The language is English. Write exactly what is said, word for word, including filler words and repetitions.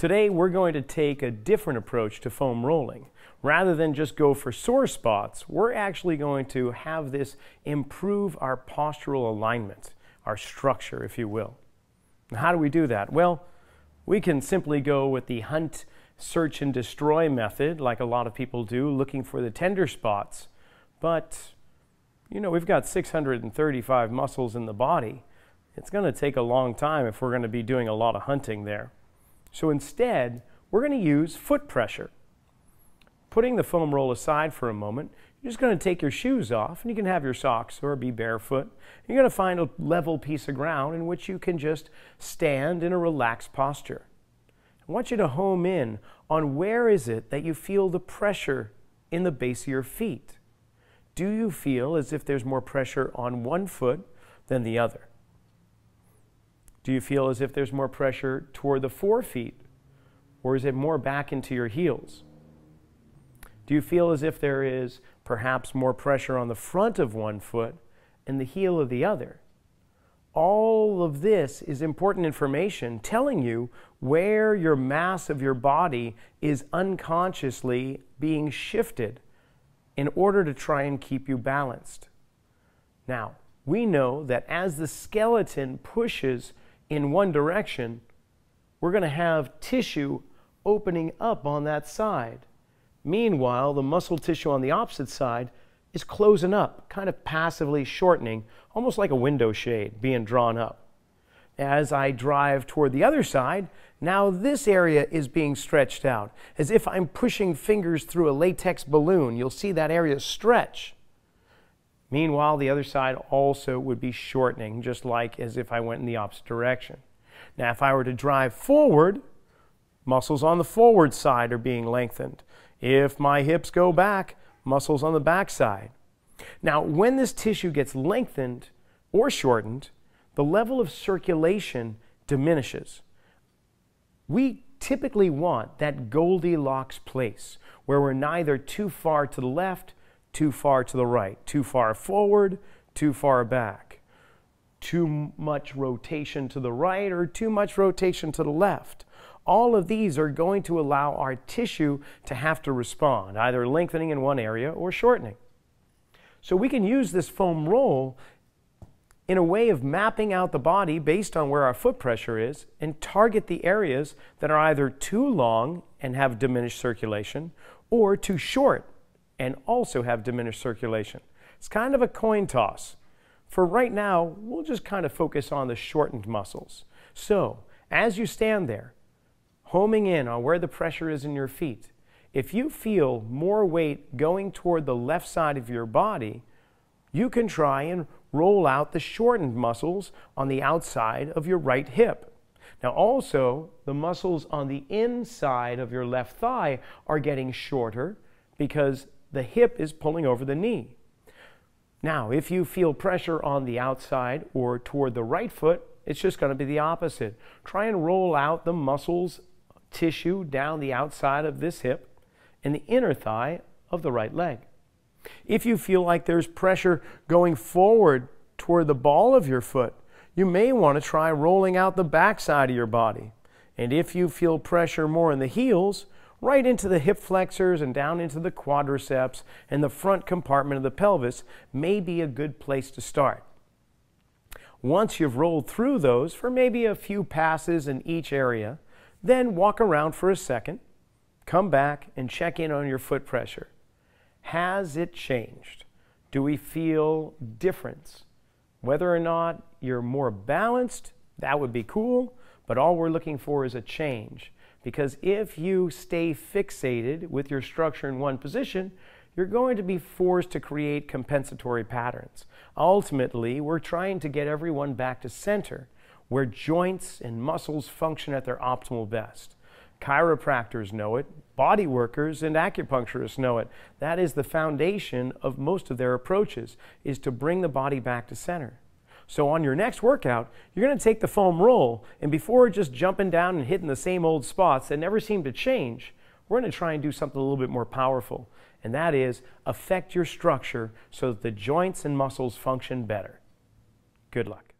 Today we're going to take a different approach to foam rolling. Rather than just go for sore spots, we're actually going to have this improve our postural alignment, our structure, if you will. And how do we do that? Well, we can simply go with the hunt, search, and destroy method, like a lot of people do, looking for the tender spots. But, you know, we've got six hundred thirty-five muscles in the body. It's going to take a long time if we're going to be doing a lot of hunting there. So instead, we're going to use foot pressure. Putting the foam roll aside for a moment, you're just going to take your shoes off, and you can have your socks or be barefoot. You're going to find a level piece of ground in which you can just stand in a relaxed posture. I want you to home in on where is it that you feel the pressure in the base of your feet. Do you feel as if there's more pressure on one foot than the other? Do you feel as if there's more pressure toward the forefeet, or is it more back into your heels? Do you feel as if there is perhaps more pressure on the front of one foot and the heel of the other? All of this is important information telling you where your mass of your body is unconsciously being shifted in order to try and keep you balanced. Now, we know that as the skeleton pushes in one direction, we're going to have tissue opening up on that side. Meanwhile, the muscle tissue on the opposite side is closing up, kind of passively shortening, almost like a window shade being drawn up. As I drive toward the other side, now this area is being stretched out, as if I'm pushing fingers through a latex balloon. You'll see that area stretch. Meanwhile, the other side also would be shortening, just like as if I went in the opposite direction. Now, if I were to drive forward, muscles on the forward side are being lengthened. If my hips go back, muscles on the back side. Now, when this tissue gets lengthened or shortened, the level of circulation diminishes. We typically want that Goldilocks place, where we're neither too far to the left, too far to the right, too far forward, too far back, too much rotation to the right, or too much rotation to the left. All of these are going to allow our tissue to have to respond, either lengthening in one area or shortening. So we can use this foam roll in a way of mapping out the body based on where our foot pressure is and target the areas that are either too long and have diminished circulation or too short and also have diminished circulation. It's kind of a coin toss. For right now, we'll just kind of focus on the shortened muscles. So, as you stand there, homing in on where the pressure is in your feet, if you feel more weight going toward the left side of your body, you can try and roll out the shortened muscles on the outside of your right hip. Now also, the muscles on the inside of your left thigh are getting shorter because the hip is pulling over the knee. Now, if you feel pressure on the outside or toward the right foot, it's just going to be the opposite. Try and roll out the muscles tissue down the outside of this hip and the inner thigh of the right leg. If you feel like there's pressure going forward toward the ball of your foot, you may want to try rolling out the backside of your body. And if you feel pressure more in the heels, right into the hip flexors and down into the quadriceps and the front compartment of the pelvis may be a good place to start. Once you've rolled through those for maybe a few passes in each area, then walk around for a second, come back and check in on your foot pressure. Has it changed? Do we feel difference? Whether or not you're more balanced, that would be cool, but all we're looking for is a change. Because if you stay fixated with your structure in one position, you're going to be forced to create compensatory patterns. Ultimately, we're trying to get everyone back to center, where joints and muscles function at their optimal best. Chiropractors know it, body workers and acupuncturists know it. That is the foundation of most of their approaches, is to bring the body back to center. So on your next workout, you're going to take the foam roll, and before just jumping down and hitting the same old spots that never seem to change, we're going to try and do something a little bit more powerful. And that is, affect your structure so that the joints and muscles function better. Good luck.